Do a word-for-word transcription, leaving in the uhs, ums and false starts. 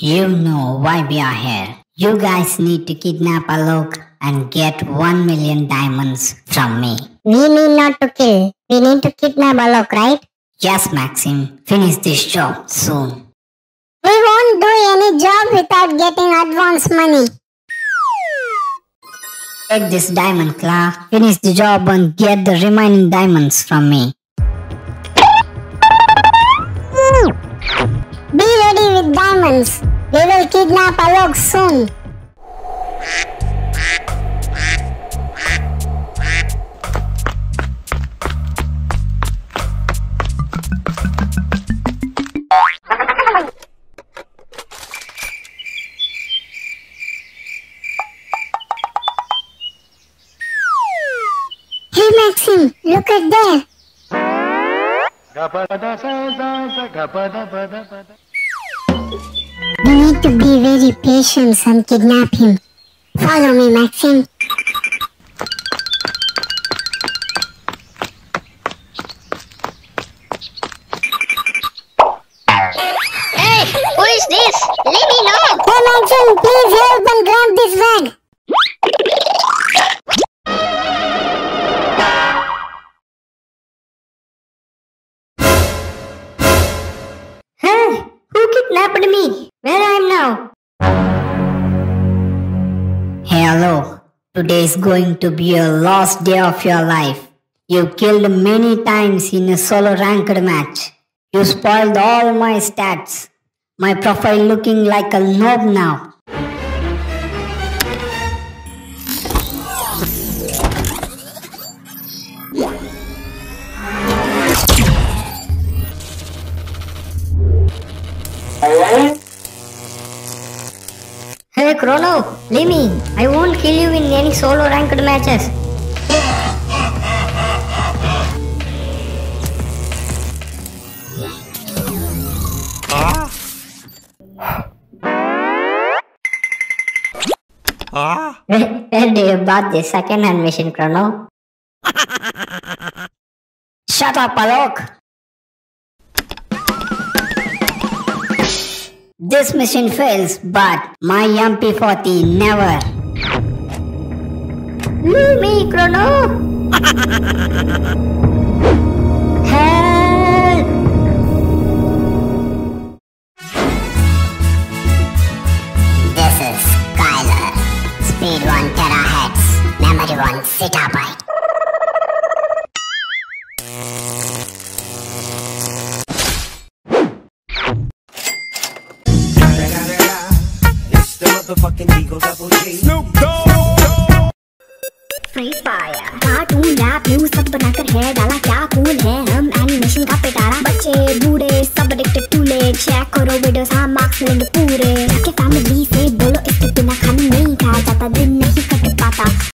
You know why we are here. You guys need to kidnap Alok and get one million diamonds from me. We mean not to kill. We need to kidnap Alok, right? Yes, Maxim. Finish this job soon. We won't do any job without getting advance money. Take this diamond, Clark. Finish the job and get the remaining diamonds from me. Be ready with diamonds. We will kidnap Alok soon. Hey Maxim, look at there. We need to be very patient and kidnap him. Follow me, Maxim. Hey, who is this? Let me know. Hey, Maxim, please help and grab this bag. Hey, who kidnapped me? Where I am now? Hey Alok, today is going to be a lost day of your life. You killed many times in a solo ranked match. You spoiled all my stats. My profile looking like a noob now. Hey Chrono, Limmy, I won't kill you in any solo ranked matches. Where do you bought the second hand machine, Chrono? Shut up, Alok! This machine fails, but my M P forty never. Limmy, Chrono! one terahertz, memory one zettabyte. It's the motherfucking Eagle Double G. Snoop Dogg. Free Fire. Cartoon rap news सब बनाकर है डाला क्या cool है हम animation का पिटारा बच्चे बूढ़े सब addicted to late check करो videos हाँ marks लेंगे पूरे